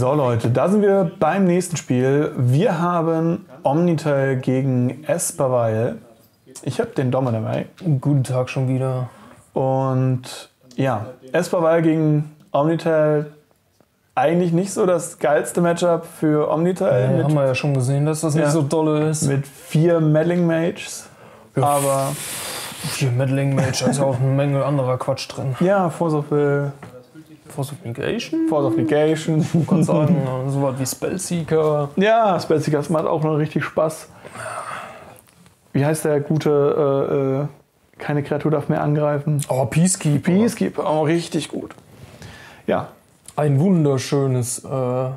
So Leute, da sind wir beim nächsten Spiel. Wir haben Omnitell gegen Esper Vial. Ich habe den Dominemay. Guten Tag schon wieder. Und ja, Esper Vial gegen Omnitell. Eigentlich nicht so das geilste Matchup für Omnitell. Ja, haben wir ja schon gesehen, dass das nicht so dolle ist. Mit 4 Meddling Mages. Ja, aber 4 Meddling Mages, also auch eine Menge anderer Quatsch drin. Ja, Force of Negation. Ich kann sagen, so was wie Spellseeker. Ja, Spellseeker macht auch noch richtig Spaß. Wie heißt der gute, keine Kreatur darf mehr angreifen? Oh, Peacekeeper. Peacekeeper, auch richtig gut. Ja. Ein wunderschönes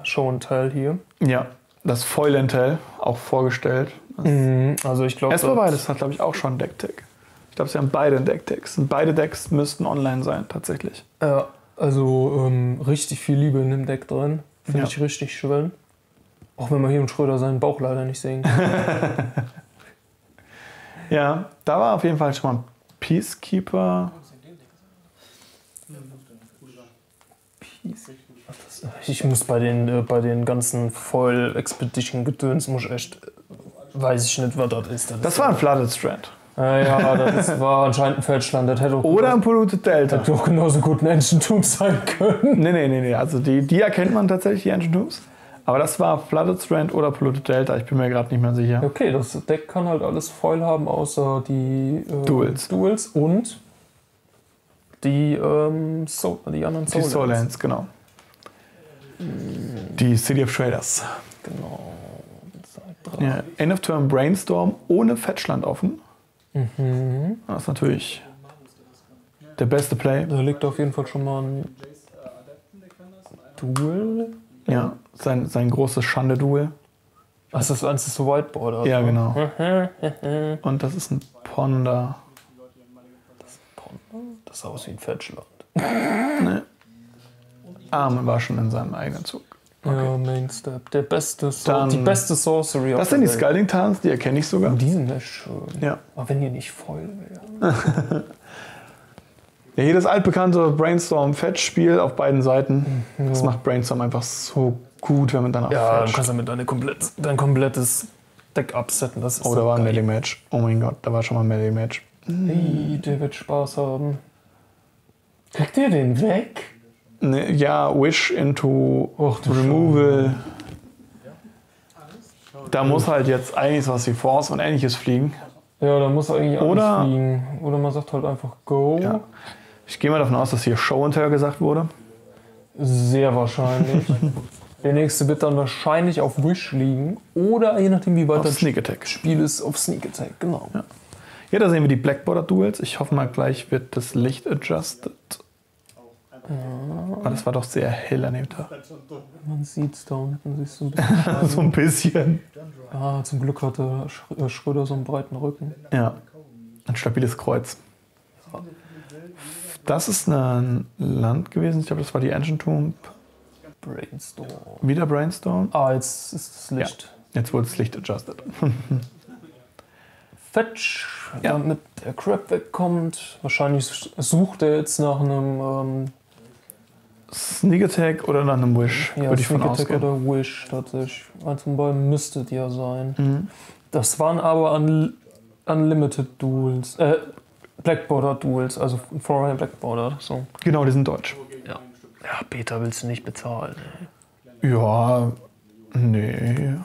Show and Tell hier. Ja, das Foil and Tell, auch vorgestellt. Also ich glaube, Esper Vial, das hat glaube ich auch schon Deck-Tag. Ich glaube, sie haben beide Deck-Tags. Und beide Decks müssten online sein, tatsächlich. Ja, also richtig viel Liebe in dem Deck drin. Finde ich richtig schön. Auch wenn man hier im Schröder seinen Bauch leider nicht sehen kann. Ja, da war auf jeden Fall schon mal ein Peacekeeper. Ich muss bei den ganzen Foil Expedition Gedöns muss echt, weiß ich nicht, was das ist. Das war ein Flooded Strand. Ja, das war anscheinend ein Feldschland. Das hätte auch oder ein Polluted Delta. Hätte auch genauso gut ein Engine Tomb sein können. Nee. Also die erkennt man tatsächlich, die Engine Tombs. Aber das war Flooded Strand oder Polluted Delta. Ich bin mir gerade nicht mehr sicher. Okay, das Deck kann halt alles Foil haben, außer die Duels und die anderen Soullands. Die Soullands, genau. Die City of Traders. Genau. Ja, End of Turn Brainstorm ohne Fetchland offen. Das ist natürlich der beste Play. Da liegt auf jeden Fall schon mal ein Duel. Ja, sein großes Schande-Duel. Ach, das ist eins, das so White Border. Also. Ja, genau. Und das ist ein Ponder. Das sah aus wie ein Fetchland. Nee. Arm war schon in seinem eigenen Zug. Okay. Ja, Mainstep. Der beste die beste Sorcery. Das sind die Scalding-Tarns, die erkenne ich sogar. Die sind ja schön. Ja. Aber wenn ihr nicht voll wäre. Ja, jedes altbekannte Brainstorm-Fetch-Spiel auf beiden Seiten. Ja. Das macht Brainstorm einfach so gut, wenn man danach fetcht. Ja, du kannst damit dein komplettes Deck upsetten. Das ist da war ein Melee-Match. Oh mein Gott, da war schon mal ein Melee-Match. Hey, der wird Spaß haben. Kriegt ihr den weg? Ne, ja, Wish into Removal. Da muss halt jetzt eigentlich was wie Force und Ähnliches fliegen. Ja, da muss eigentlich alles fliegen. Oder man sagt halt einfach Go. Ja. Ich gehe mal davon aus, dass hier Show and Tell gesagt wurde. Sehr wahrscheinlich. Der nächste wird dann wahrscheinlich auf Wish liegen. Oder je nachdem wie weit das Spiel ist, auf Sneak Attack, genau. Ja. Ja, da sehen wir die Black Border Duels. Ich hoffe mal, gleich wird das Licht adjusted. Aber das war doch sehr hell an dem Tag. Man sieht es da unten, so ein bisschen. Ah, zum Glück hatte Schröder so einen breiten Rücken. Ja, ein stabiles Kreuz. Das ist ein Land gewesen. Ich glaube, das war die Engine Tomb. Brainstorm. Wieder Brainstorm. Ah, jetzt ist das Licht. Ja, jetzt wurde das Licht adjusted. Fetch, ja. Damit der Crap wegkommt. Wahrscheinlich sucht er jetzt nach einem Sneak Attack oder nach einem Wish. Ja, würde ich von ausgehen. Sneak Attack oder Wish tatsächlich. Eins von beiden müsstet ihr sein. Mhm. Das waren aber Unlimited Duels. Black Border Duels, also Foreign Black Border. So. Genau, die sind deutsch. Ja. Ja, Beta willst du nicht bezahlen. Ja, nee.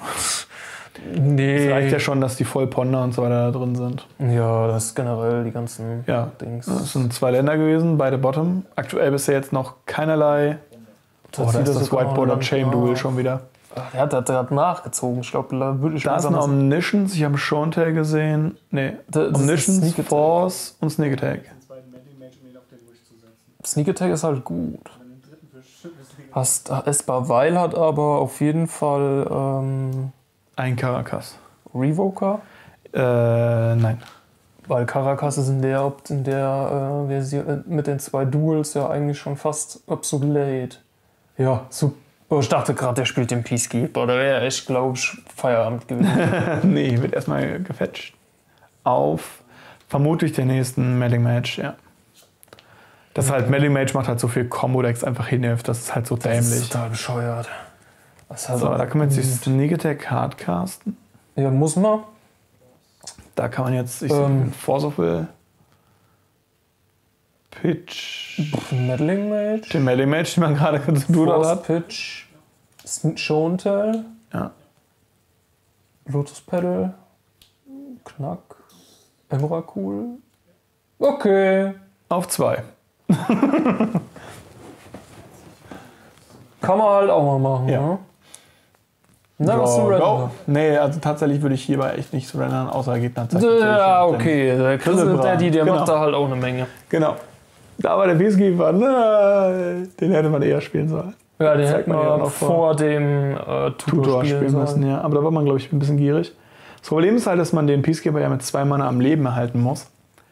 Nee. Es reicht ja schon, dass die Vollponder und so weiter da drin sind. Ja, das ist generell die ganzen Dings. Das sind 2 Länder gewesen, beide Bottom. Aktuell bisher jetzt noch keinerlei. Das White Border Chain Duel schon wieder. Ach, der hat nachgezogen. Ich glaube, da würde ich schon sagen. Da ist ein Omniscience, ich habe einen Show and Tell gesehen. Nee, Omniscience, Force und Sneak Attack. Sneak Attack ist halt gut. Esper Vial hat aber auf jeden Fall. Ein Karakas. Revoker? Nein. Weil Karakas ist in der Version mit den 2 Duels ja eigentlich schon fast obsolete. Ja, super. Ich dachte gerade, der spielt den Peacekeeper. Da wäre echt, glaube ich, Feierabend gewesen. Nee, wird erstmal gefetcht. Auf vermutlich den nächsten Meddling-Match, ja. Das halt, Meddling-Match macht halt so viel Combo-Decks einfach hinhilft, das ist halt so dämlich. Das ist total bescheuert. Also, so, da kann man jetzt die Sneak Attack hardcasten. Ja, muss man. Da kann man jetzt, ich Force of Will, Pitch, Meddling Mage, den Meddling Mage, den man gerade gedudert hat. Pitch, Show and Tell, ja. Lotus Pedal, Knack, Emrakul. Okay. Auf 2. Kann man halt auch mal machen, ja. Ne? Na, go, was surrendern? Nee, also tatsächlich würde ich hierbei echt nicht surrendern, außer er geht nach Zeit. Ja, okay. Der Chris ist der, der genau. Macht da halt auch eine Menge. Genau. Da war der Peacekeeper, den hätte man eher spielen sollen. Ja, den hätte man vor dem Tutor spielen müssen. Ja. Aber da war man, glaube ich, ein bisschen gierig. Das Problem ist halt, dass man den Peacekeeper ja mit 2 Mana am Leben erhalten muss.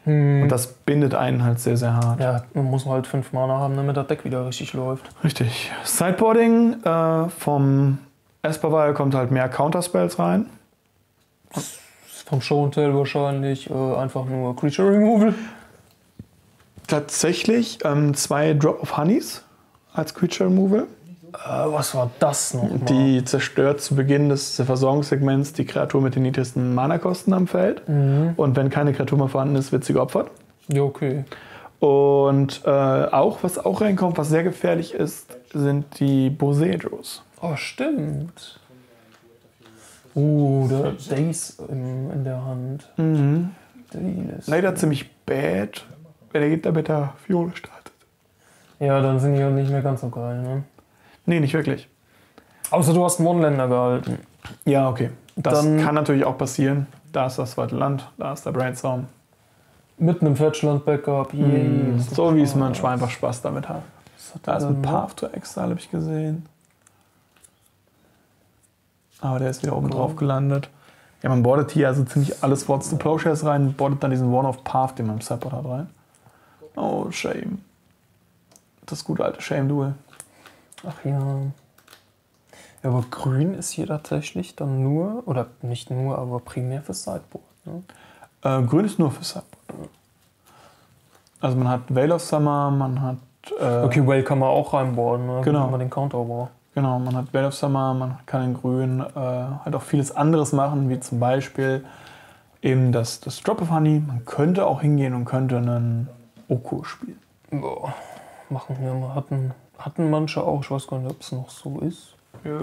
Und das bindet einen halt sehr, sehr hart. Ja, man muss halt 5 Mana haben, damit das Deck wieder richtig läuft. Richtig. Sideboarding vom Esper Vial kommt halt mehr Counterspells rein. Vom Show and Tell wahrscheinlich einfach nur Creature Removal. Tatsächlich 2 Drop of Honeys als Creature Removal. Was war das noch? Die zerstört zu Beginn des Versorgungssegments die Kreatur mit den niedrigsten Mana-Kosten am Feld. Mhm. Und wenn keine Kreatur mehr vorhanden ist, wird sie geopfert. Ja, okay. Und auch, was auch reinkommt, was sehr gefährlich ist, sind die Boseijus. Oh, stimmt. Der Days in der Hand. Mhm. Leider ziemlich bad, wenn er geht, damit er Fiole startet. Ja, dann sind die auch nicht mehr ganz so geil, ne? Nee, nicht wirklich. Außer du hast einen One-Länder gehalten. Ja, okay. Das dann kann natürlich auch passieren. Da ist das zweite Land, da ist der Brainstorm. Mit einem Fetchland-Backup. Mmh. So wie es manchmal einfach Spaß damit hat. Da ist ein Path to Exile, habe ich gesehen. Aber der ist wieder oben drauf gelandet. Ja, man boardet hier also ziemlich alles Worts to Plowshares rein und boardet dann diesen One-of-Path, den man im Support hat, rein. Oh, Shame. Das gute alte Shame-Duel. Ach ja. Ja, aber grün ist hier tatsächlich dann nur, oder nicht nur, aber primär für Sideboard. Ne? Grün ist nur für Sideboard. Also man hat Veil of Summer, man hat... okay, Veil kann man auch reinboarden, ne? Genau. Wenn man den Counter war. Genau, man hat Veil of Summer, man kann in grün halt auch vieles anderes machen, wie zum Beispiel eben das Drop of Honey. Man könnte auch hingehen und könnte einen Oko spielen. Boah, machen wir mal Hatten manche auch, ich weiß gar nicht, ob es noch so ist. Ja.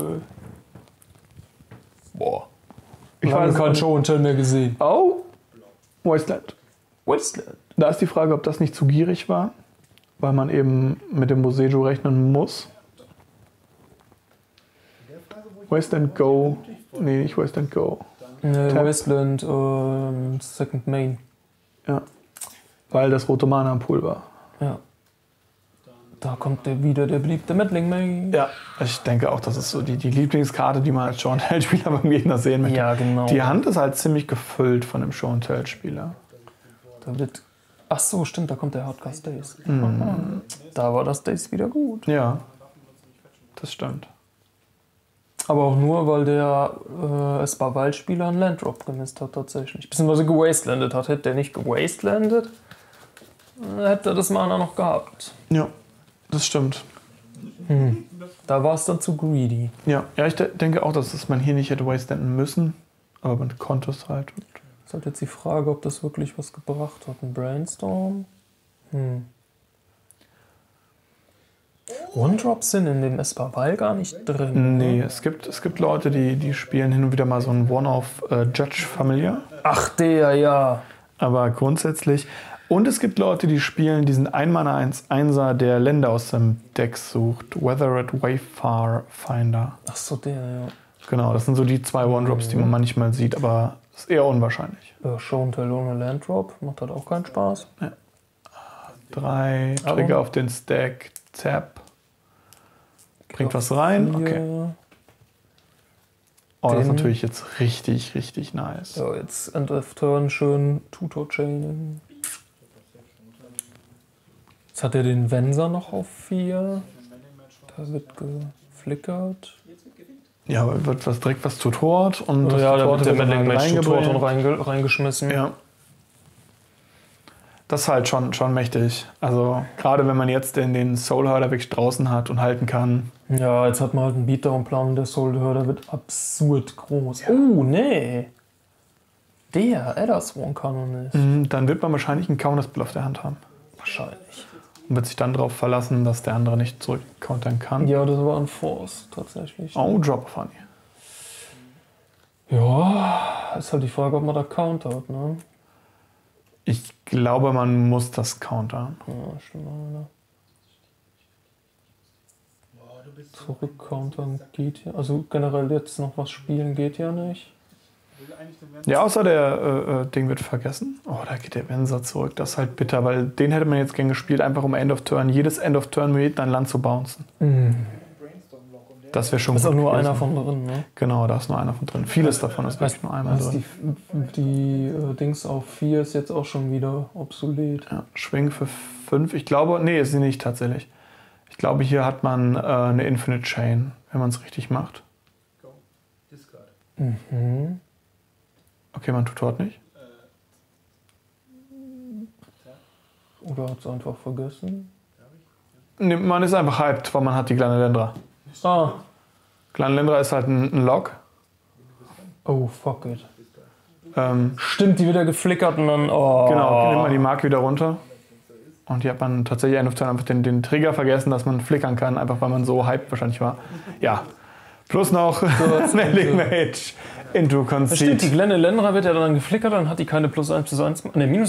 Boah. Ich habe kein Show and Tell mehr gesehen. Oh! Westland. Westland. Da ist die Frage, ob das nicht zu gierig war, weil man eben mit dem Boseiju rechnen muss. Westland Go. Nee, nicht Westland Go. Nee, Westland Second Main. Ja. Weil das rote Mana am Pool war. Ja. Da kommt der beliebte Meddling Mage. Ja, ich denke auch, das ist so die Lieblingskarte, die man als Show and Tell-Spieler beim Gegner sehen möchte. Ja, genau. Die Hand ist halt ziemlich gefüllt von dem Show and Tell-Spieler. Ach so, stimmt, da kommt der Hardcast Days. Mhm. Da war das Days wieder gut. Ja, das stimmt. Aber auch nur, weil der Esper Vial-Spieler einen Landdrop gemisst hat, tatsächlich. Beziehungsweise gewastelandet hat. Hätte der nicht gewastelandet, hätte er das Mana noch gehabt. Ja. Das stimmt. Hm. Da war es dann zu greedy. Ja, ich denke auch, dass man hier nicht hätte wastenden müssen, aber man konnte es halt. Das ist halt jetzt die Frage, ob das wirklich was gebracht hat. Ein Brainstorm? Hm. One-Drops sind in dem Esper Vial gar nicht drin. Nee, es gibt Leute, die spielen hin und wieder mal so ein One-of-Judge-Familiar. Ach, der, ja. Aber grundsätzlich... Und es gibt Leute, die spielen diesen 1-Mana-1-1er, der Länder aus dem Deck sucht. Weathered Wayfarfinder. Ach so, der, ja. Genau, das sind so die 2 One-Drops, die man manchmal sieht, aber ist eher unwahrscheinlich. Show and Tell ohne Land-Drop macht halt auch keinen Spaß. Ja. 3 Trigger auf den Stack, Tap. Bringt was rein, okay. Oh, das ist natürlich jetzt richtig, richtig nice. Ja, jetzt End of Turn, schön Tutor-Chaining. Jetzt hat er den Venser noch auf 4. Da wird geflickert. Ja, aber wird direkt was tutort und das ja, da wird der Meddling Match tutort und reingeschmissen. Ja. Das ist halt schon mächtig. Also gerade wenn man jetzt den Soulherder wirklich draußen hat und halten kann. Ja, jetzt hat man halt einen Beatdown-Plan und der Soulherder wird absurd groß. Ja. Oh, nee. Der Eddersworn kann noch nicht. Dann wird man wahrscheinlich einen Counterspell auf der Hand haben. Wahrscheinlich. Und wird sich dann darauf verlassen, dass der andere nicht zurückcountern kann. Ja, das war ein Force tatsächlich. Oh, Drop of Honey. Ja, ist halt die Frage, ob man da countert, ne? Ich glaube, man muss das countern. Ja, stimmt. Zurückcountern geht ja. Also generell jetzt noch was spielen geht ja nicht. Ja, außer der Ding wird vergessen. Oh, da geht der Venser zurück. Das ist halt bitter, weil den hätte man jetzt gern gespielt, einfach um End of Turn. Jedes End of Turn mit ein Land zu bouncen. Mhm. Das wäre schon gut. Da ist auch nur gewesen. Einer von drin, ne? Genau, da ist nur einer von drin. Vieles davon ist wirklich nur einmal drin. Die Dings auf 4 ist jetzt auch schon wieder obsolet. Ja, Schwing für 5. Ich glaube, nee, ist sie nicht tatsächlich. Ich glaube, hier hat man eine Infinite Chain, wenn man es richtig macht. Mhm. Okay, man tut dort nicht. Oder hat es einfach vergessen? Nee, man ist einfach hyped, weil man hat die kleine Lendra. Ah. Kleine Lendra ist halt ein Lock. Oh, fuck it. Stimmt, die wieder geflickert und dann... Oh. Genau, nimmt man die Mark wieder runter. Und hier hat man tatsächlich einfach den Trigger vergessen, dass man flickern kann, einfach weil man so hyped wahrscheinlich war. Ja. Plus noch Meddling Mage into Conceit. Stimmt, die kleine Lendra wird ja dann geflickert, dann hat die keine minus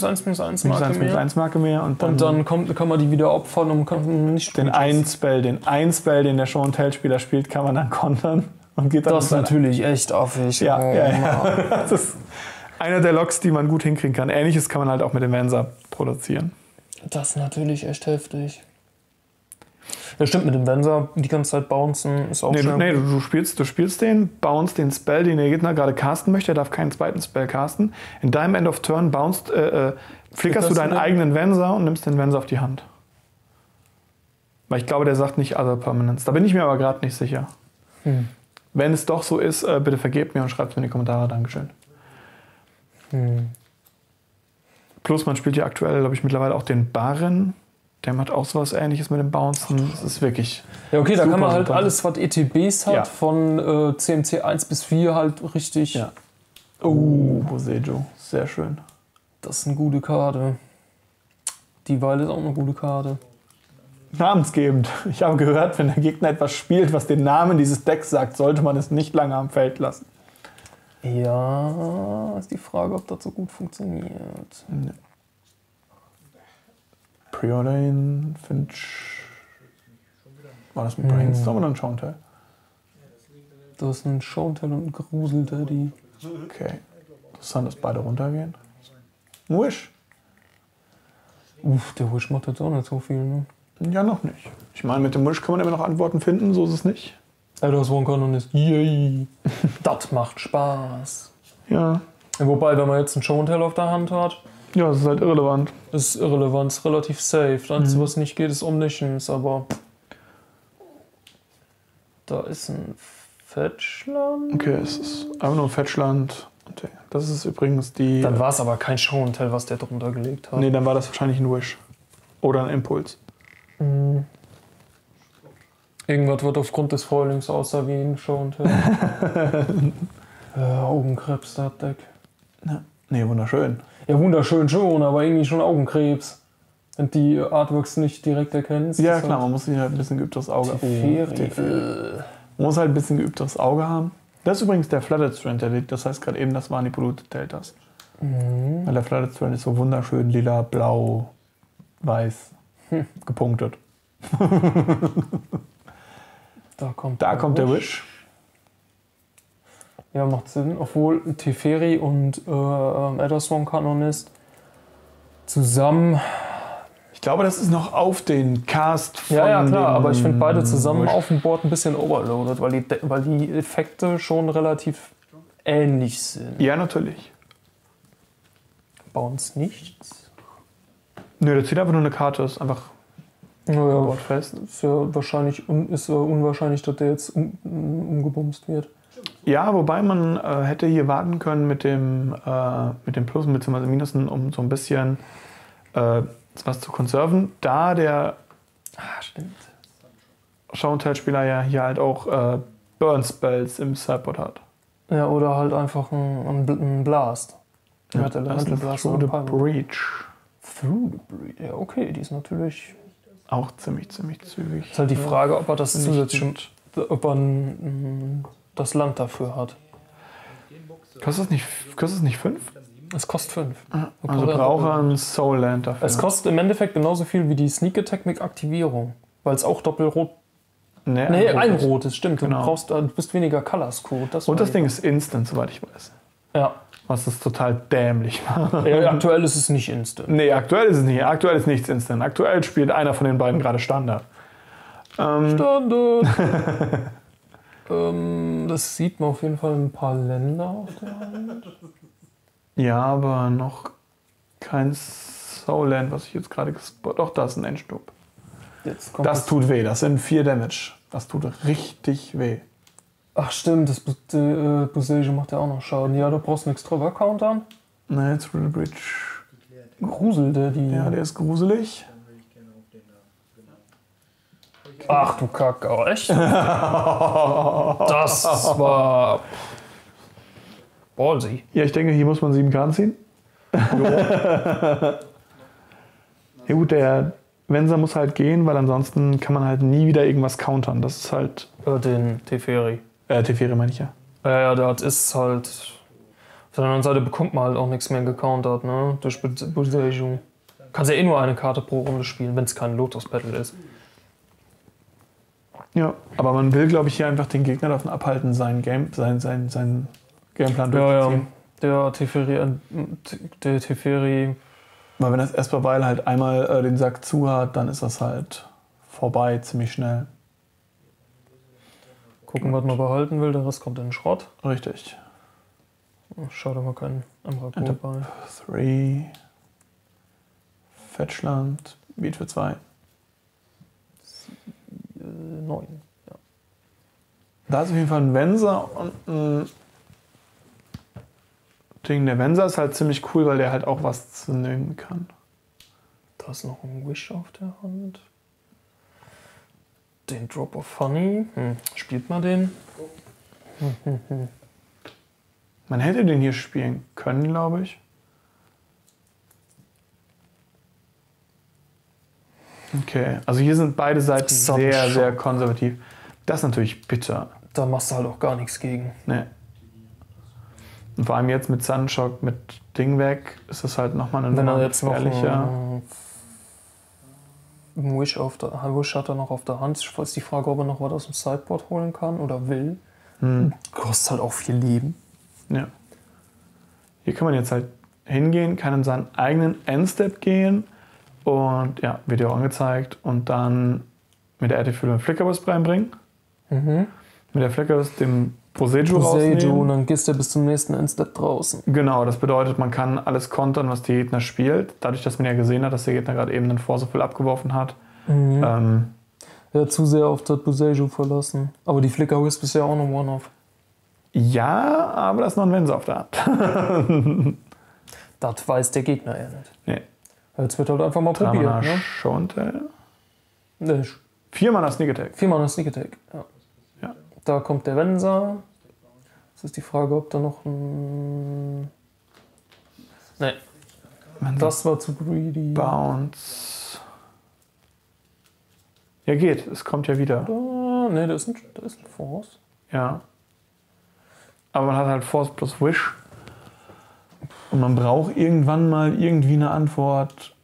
1 Marke mehr. Marke mehr und dann kann man die wieder opfern und kann nicht den einen Spell, den der Show and Tell Spieler spielt, kann man dann kontern und geht dann. Das ist natürlich echt affig. Ja, oh, ja. Das ist einer der Loks, die man gut hinkriegen kann. Ähnliches kann man halt auch mit dem Venser produzieren. Das ist natürlich echt heftig. Ja, stimmt, mit dem Venser die ganze Zeit bouncen ist auch schön. Nee, du spielst den, bounce den Spell, den der Gegner gerade casten möchte. Er darf keinen zweiten Spell casten. In deinem End of Turn flickerst du deinen eigenen Venser und nimmst den Venser auf die Hand. Weil ich glaube, der sagt nicht Other Permanence. Da bin ich mir aber gerade nicht sicher. Hm. Wenn es doch so ist, bitte vergebt mir und schreibt es mir in die Kommentare. Dankeschön. Hm. Plus, man spielt ja aktuell, glaube ich, mittlerweile auch den Baron. Der hat auch sowas Ähnliches mit dem Bouncen. Das ist wirklich. Ja, okay, da kann man halt alles, was ETBs hat, ja. Von CMC 1 bis 4 halt richtig. Ja. Oh, Boseiju. Sehr schön. Das ist eine gute Karte. Die Weile ist auch eine gute Karte. Namensgebend. Ich habe gehört, wenn der Gegner etwas spielt, was den Namen dieses Decks sagt, sollte man es nicht lange am Feld lassen. Ja, ist die Frage, ob das so gut funktioniert. Ja. Preordain, Finch. War das ein Brainstorm oder ein Show and Tell? Das ist ein Show and Tell und ein Grusel-Daddy. Okay. Interessant, dass beide runtergehen. Wish. Uff, der Wish macht jetzt auch nicht so viel, ne? Ja, noch nicht. Ich meine, mit dem Wish kann man immer noch Antworten finden, so ist es nicht. Das One kann und ist. Yay! Das macht Spaß. Ja. Wobei, wenn man jetzt einen Show and Tell auf der Hand hat. Ja, das ist halt irrelevant. Das ist irrelevant, ist relativ safe. Das, was nicht geht, ist Omniscience, aber... Da ist ein Fetchland. Okay, es ist einfach nur ein Fetchland. Okay. Das ist übrigens die... Dann war es aber kein Show and Tell, was der drunter gelegt hat. Nee, dann war das wahrscheinlich ein Wish. Oder ein Impuls. Mhm. Irgendwas wird aufgrund des Foilings aussah wie ein Show and Tell. Augenkrebs, das Deck. Ja. Nee, wunderschön. Ja, wunderschön schon, aber irgendwie schon Augenkrebs. Wenn die Artworks nicht direkt erkennst. Ja, klar, man muss halt ein bisschen geübteres Auge haben. Man muss halt ein bisschen geübteres Auge haben. Das ist übrigens der Flooded Strand, der liegt. Das heißt gerade eben, das waren die Polluted Deltas. Mhm. Weil der Flooded Strand ist so wunderschön lila, blau, weiß, gepunktet. Da kommt der Wish. Ja, macht Sinn, obwohl Teferi und Eddersworn Kanonist zusammen... Ich glaube, das ist noch auf den Cast von... Ja, klar, aber ich finde beide zusammen auf dem Board ein bisschen overloaded, weil die Effekte schon relativ ähnlich sind. Ja, natürlich. Bounce nichts? Nö, der zieht einfach nur eine Karte, ist einfach... Naja, fest. Ist ja wahrscheinlich, ist unwahrscheinlich, dass der jetzt umgebumst wird. Ja, wobei man hätte hier warten können mit dem Plus bzw. Minusen, um so ein bisschen was zu konserven, da der Show and Tell-Spieler ja hier halt auch Burn-Spells im Sideboard hat. Ja, oder halt einfach ein Blast. Ja, ja, der Handel Blast Through the Breach. Through the Breach, ja okay, die ist natürlich auch ziemlich zügig. Ist halt die Frage, ob er das zusätzlich, ob er das Land dafür hat. Kostet es nicht 5? Es kostet 5. Also braucht er ein Soulland dafür. Es kostet im Endeffekt genauso viel wie die Sneak Attack mit Aktivierung, weil es auch doppelrot. Nee, ein Rot ist, stimmt. Genau. Du bist weniger Color-Code. Und das Ding ist instant, soweit ich weiß. Ja. Was das total dämlich war. Ja, aktuell ist es nicht instant. Nee, aktuell ist es nicht. Aktuell ist nichts instant. Aktuell spielt einer von den beiden gerade Standard. Standard! Das sieht man auf jeden Fall in ein paar Länder auf der Hand. Ja, aber noch kein Soulland, was ich jetzt gerade gespottet habe. Doch, da ist ein Endstub. Das tut weh, das sind 4 Damage. Das tut richtig weh. Ach stimmt, das Boseiju macht ja auch noch Schaden. Ja, du brauchst nichts drüber countern. Nein, jetzt Real Bridge. Gruselt der die? Ja, der ist gruselig. Ach du Kacke, echt? Das war ballsy. Ja, ich denke, hier muss man 7 Karten ziehen. Ja gut, der Venser muss halt gehen, weil ansonsten kann man halt nie wieder irgendwas countern. Das ist halt... den Teferi. Teferi meine ich ja. Ja, das ist halt... Auf der anderen Seite bekommt man halt auch nichts mehr gecountert, ne? Durch Boseiju. Kannst ja eh nur eine Karte pro Runde spielen, wenn es kein Lotus-Battle ist. Ja, aber man will, glaube ich, hier einfach den Gegner davon abhalten, seinen Gameplan durchzuziehen. Ja, der Teferi... Weil wenn das Esper Vial halt einmal den Sack zu hat, dann ist das halt vorbei, ziemlich schnell. Gucken, was man behalten will, der Rest kommt in den Schrott. Richtig. Schade, mal keinen Emrakul bei. 3. Fetchland. Beat für 2. 9. Ja. Da ist auf jeden Fall ein Venser und ein... Der Venser ist halt ziemlich cool, weil der halt auch was zu nehmen kann. Da ist noch ein Wish auf der Hand. Den Drop of Honey. Spielt man den? Man hätte den hier spielen können, glaube ich. Okay, also hier sind beide Seiten sehr konservativ. Das ist natürlich bitter. Da machst du halt auch gar nichts gegen. Nee. Und vor allem jetzt mit Sunshock, mit Ding weg, ist das halt nochmal eine Nummer gefährlicher. Ein Wish hat er noch auf der Hand. Ist die Frage, ob er noch was aus dem Sideboard holen kann oder will. Kostet halt auch viel Leben. Ja. Hier kann man jetzt halt hingehen, kann in seinen eigenen Endstep gehen. Und ja, wird ja auch angezeigt. Und dann mit der RT-Fülle einen Flickerwisp reinbringen. Mit der Flickerwisp dem Boseiju rausnehmen. Und dann gehst du bis zum nächsten Endstep draußen. Genau, das bedeutet, man kann alles kontern, was der Gegner spielt. Dadurch, dass man ja gesehen hat, dass der Gegner gerade eben einen Force of Negation abgeworfen hat. Ja, zu sehr auf das Boseiju verlassen. Aber die Flickerwisp ist ja auch noch One-Off. Ja, aber das ist noch ein Venser auf der Hand. Das weiß der Gegner ja nicht. Nee. Jetzt wird halt einfach mal probiert. Ne? Show and Tell. Nee. 4 Mana Sneak Attack. 4 Mana Sneak Attack, ja. Da kommt der Venser. Es ist die Frage, ob da noch ein... Nee. Das war zu greedy. Bounce. Ja, geht. Es kommt ja wieder. Nee, da ist ein Force. Ja. Aber man hat halt Force plus Wish. Und man braucht irgendwann mal irgendwie eine Antwort.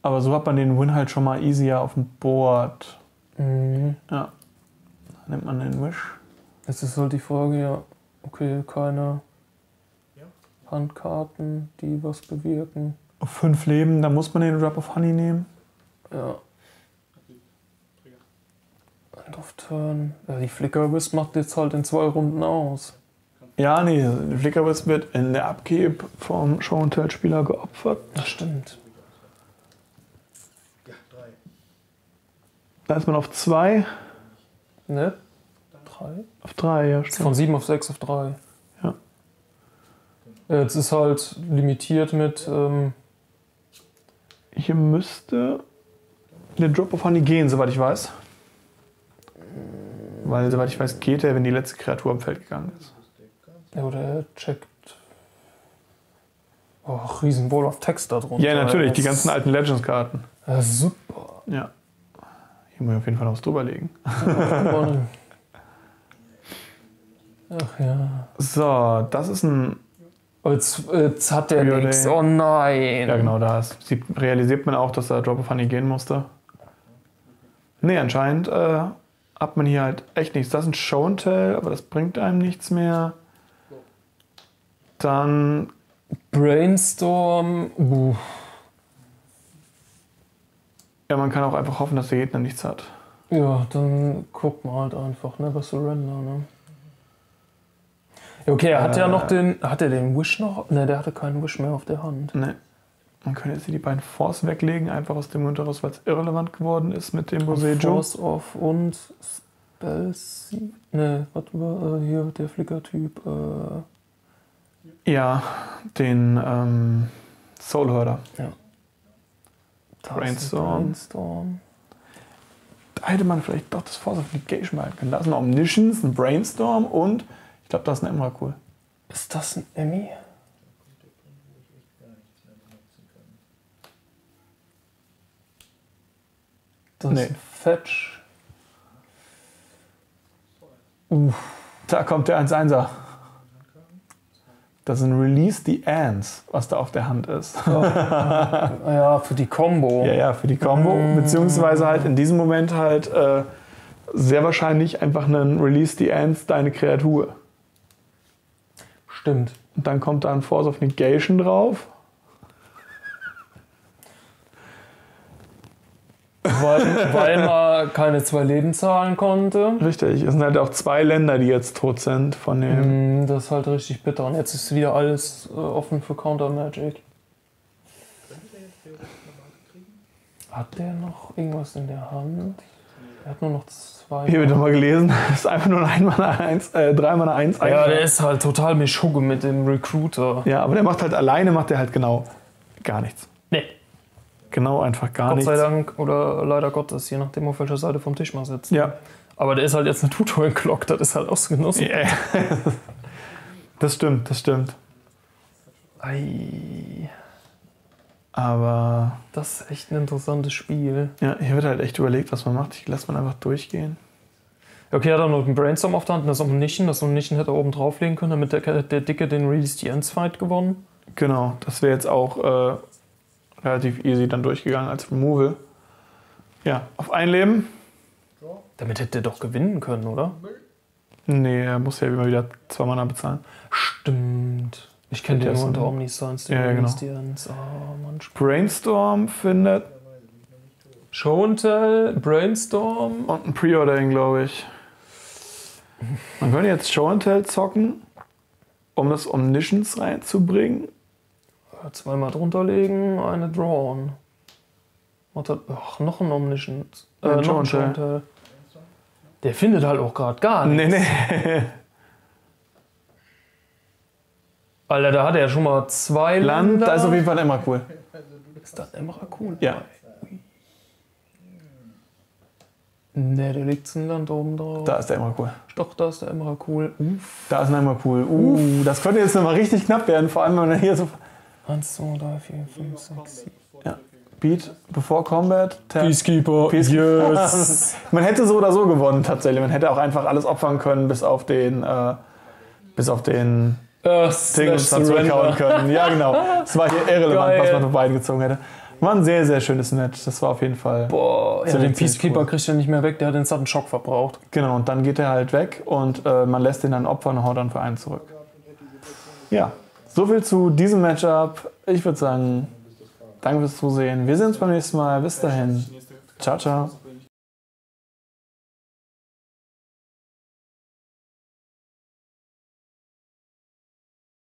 Aber so hat man den Win halt schon mal easier auf dem Board. Ja. Nimmt man den Wish? Jetzt ist halt die Frage, ja, okay, keine Handkarten, die was bewirken. Auf 5 Leben, da muss man den Drop of Honey nehmen. Ja. End of Turn. Ja, die Flickerwisp macht jetzt halt in 2 Runden aus. Ja, nee, die Flickerwisp wird in der Abgib vom Show and Tell-Spieler geopfert. Das stimmt. Da ist man auf 2. Ne? 3? Auf 3, ja, stimmt. Von 7 auf 6 auf 3. Ja. Jetzt ist halt limitiert mit Hier müsste der Drop of Honey gehen, soweit ich weiß. Weil, soweit ich weiß, geht er, wenn die letzte Kreatur am Feld gegangen ist. Ja, oder er checkt. Oh, riesen Wall of Text da drunter. Ja, natürlich, die ganzen alten Legends-Karten. Ja, super. Ja. Hier muss ich auf jeden Fall noch was drüber legen. Ach ja. So, das ist ein... Jetzt hat der nichts. Oh nein. Ja, genau, da realisiert man auch, dass der Drop of Honey gehen musste. Nee, anscheinend hat man hier halt echt nichts. Das ist ein Show and Tell, aber das bringt einem nichts mehr. Dann... Brainstorm. Ja, man kann auch einfach hoffen, dass der Gegner nichts hat. Ja, dann guckt man halt einfach, ne? Never surrender, ne? Okay, er hat ja noch den. Hat er den Wish noch? Ne, der hatte keinen Wish mehr auf der Hand. Ne. Man könnte jetzt hier die beiden Force weglegen, einfach aus dem Grund heraus, weil es irrelevant geworden ist mit dem Boseiju. Force of und Spellseeker. Ne, warte mal, hier der Flickertyp. Ja, den Soulherder. Ja. Brainstorm. Da hätte man vielleicht doch das Force of Negation behalten können. Da ist ein Omniscience, ein Brainstorm und ich glaube, da ist ein Emrakul. Ist das ein Emmy? Das ist ein Fetch. Da kommt der 1-1er. Das ist ein Release the Ants, was da auf der Hand ist. Oh, ja, für die Combo. Ja, für die Combo. Beziehungsweise halt in diesem Moment halt sehr wahrscheinlich einfach einen Release the Ants, deine Kreatur. Stimmt. Und dann kommt da ein Force of Negation drauf. Weil man keine zwei Leben zahlen konnte. Richtig, es sind halt auch zwei Länder, die jetzt tot sind von dem... Das ist halt richtig bitter. Und jetzt ist wieder alles offen für Counter-Magic. Hat der noch irgendwas in der Hand? Er hat nur noch zwei... Hier wird nochmal gelesen, das ist einfach nur ein 3-Mana-1. Ja, der ist halt total Mischugge mit dem Recruiter. Ja, aber der macht halt alleine, macht der halt genau gar nichts. Nee. Genau, einfach gar nichts. Gott sei Dank oder leider Gottes, je nachdem, auf welcher Seite vom Tisch man sitzt. Ja. Aber der ist halt jetzt eine Tutoring-Glock, das ist halt ausgenossen. Yeah. Das stimmt, das stimmt. Ei. Aber... Das ist echt ein interessantes Spiel. Ja, hier wird halt echt überlegt, was man macht. Ich lasse man einfach durchgehen. Okay, er hat dann noch einen Brainstorm auf der Hand, das Omniscience. Das Omniscience hätte er oben drauflegen können, damit der Dicke den Release the Ants Fight gewonnen. Genau, das wäre jetzt auch... relativ easy dann durchgegangen als Removal. Ja, auf ein Leben. Damit hätte er doch gewinnen können, oder? Nee, er muss ja immer wieder 2 Mana bezahlen. Stimmt. Ich kenne den nur unter Omniscience, den Omniscience. Oh, Mann. Brainstorm findet... Show and Tell, Brainstorm... Und ein Pre-Ordering, glaube ich. Man könnte jetzt Show and Tell zocken, um das Omniscience reinzubringen. 2 Mal drunter legen, eine Drawn. Ach, noch ein Omniscient. Noch ein Show and Tell. Der findet halt auch gerade gar nichts. Nee. Alter, da hat er ja schon mal 2 Länder. Da ist auf jeden Fall ein Emrakul. Ist das ein Emrakul? Ja. Ne, da liegt ein Land oben drauf. Da ist der Emrakul. Doch, da ist der Emrakul. Da ist ein Emrakul. Das könnte jetzt nochmal richtig knapp werden, vor allem wenn er hier so... 1, 2, 3, 4, 5, 6, 7. Ja. Beat before Combat. Peacekeeper. Yes. Man hätte so oder so gewonnen tatsächlich. Man hätte auch einfach alles opfern können, bis auf den Dings dann zurückhauen können. Ja, genau. Es war hier irrelevant, geil, was man von beiden gezogen hätte. War ein sehr, sehr schönes Match. Das war auf jeden Fall... Boah, ja, den Peacekeeper kriegt er nicht mehr weg. Der hat den satten Schock verbraucht. Genau, und dann geht er halt weg und man lässt ihn dann opfern und haut dann für einen zurück. Ja. So viel zu diesem Matchup. Ich würde sagen, danke fürs Zusehen. Wir sehen uns beim nächsten Mal. Bis dahin. Ciao, ciao.